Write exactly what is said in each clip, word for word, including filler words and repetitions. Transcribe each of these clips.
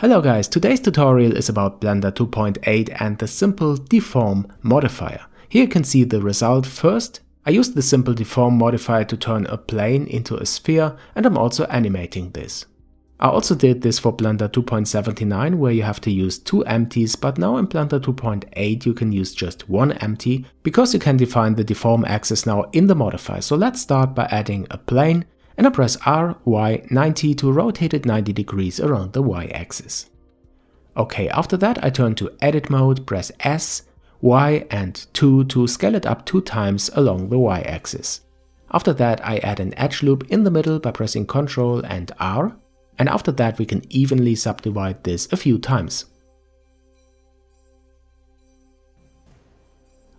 Hello guys, today's tutorial is about Blender two point eight and the simple deform modifier. Here you can see the result first. I used the simple deform modifier to turn a plane into a sphere, and I'm also animating this. I also did this for Blender two point seventy-nine, where you have to use two empties, but now in Blender two point eight you can use just one empty, because you can define the deform axis now in the modifier. So let's start by adding a plane. And I press R Y ninety to rotate it ninety degrees around the Y-axis. Okay, after that I turn to edit mode, press S, Y and two to scale it up two times along the Y-axis. After that I add an edge loop in the middle by pressing Ctrl and R, and after that we can evenly subdivide this a few times.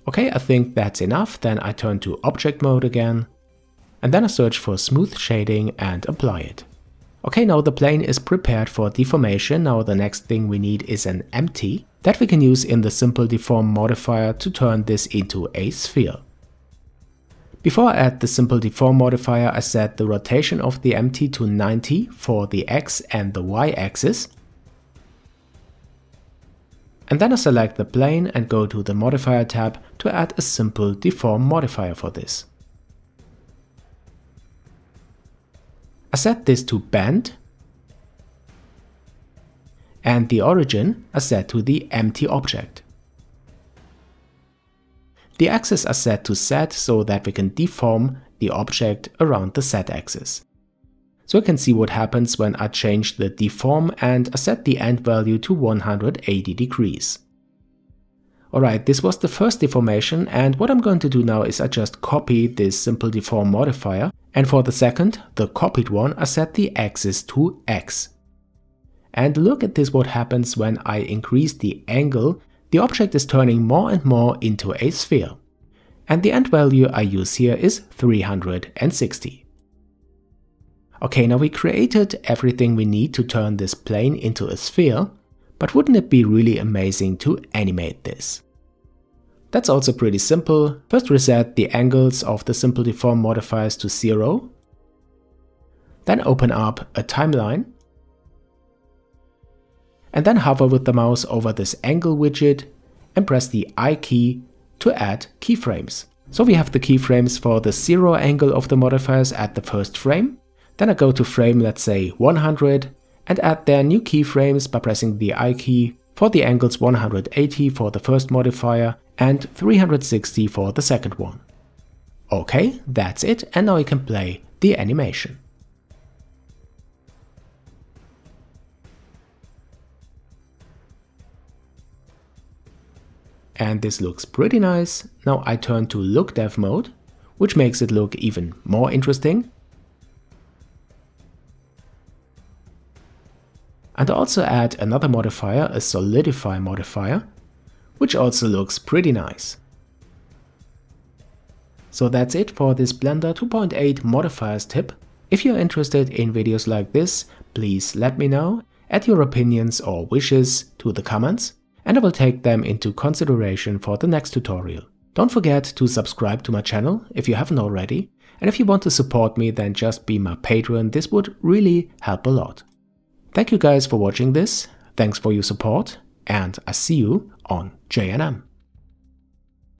Okay, I think that's enough, then I turn to object mode again. And then I search for smooth shading and apply it. Okay, now the plane is prepared for deformation. Now the next thing we need is an empty that we can use in the simple deform modifier to turn this into a sphere. Before I add the simple deform modifier, I set the rotation of the empty to ninety for the X and the Y axis. And then I select the plane and go to the modifier tab to add a simple deform modifier for this. I set this to bend, and the origin I set to the empty object. The axis I set to Z so that we can deform the object around the Z axis. So you can see what happens when I change the deform, and I set the end value to one hundred eighty degrees. Alright, this was the first deformation, and what I'm going to do now is I just copy this simple deform modifier, and for the second, the copied one, I set the axis to X. And look at this, what happens when I increase the angle. The object is turning more and more into a sphere. And the end value I use here is three hundred sixty. Okay, now we created everything we need to turn this plane into a sphere. But wouldn't it be really amazing to animate this? That's also pretty simple. First reset the angles of the simple deform modifiers to zero. Then open up a timeline. And then hover with the mouse over this angle widget and press the I key to add keyframes. So we have the keyframes for the zero angle of the modifiers at the first frame. Then I go to frame, let's say one hundred. And add their new keyframes by pressing the I key for the angles one hundred eighty for the first modifier and three hundred sixty for the second one. Okay, that's it, and now you can play the animation. And this looks pretty nice. Now I turn to look dev mode, which makes it look even more interesting. And also add another modifier, a solidify modifier, which also looks pretty nice. So that's it for this Blender two point eight modifiers tip. If you're interested in videos like this, please let me know. Add your opinions or wishes to the comments, and I will take them into consideration for the next tutorial. Don't forget to subscribe to my channel if you haven't already, and if you want to support me, then just be my patron. This would really help a lot. Thank you guys for watching this, thanks for your support, and I see you on J N M.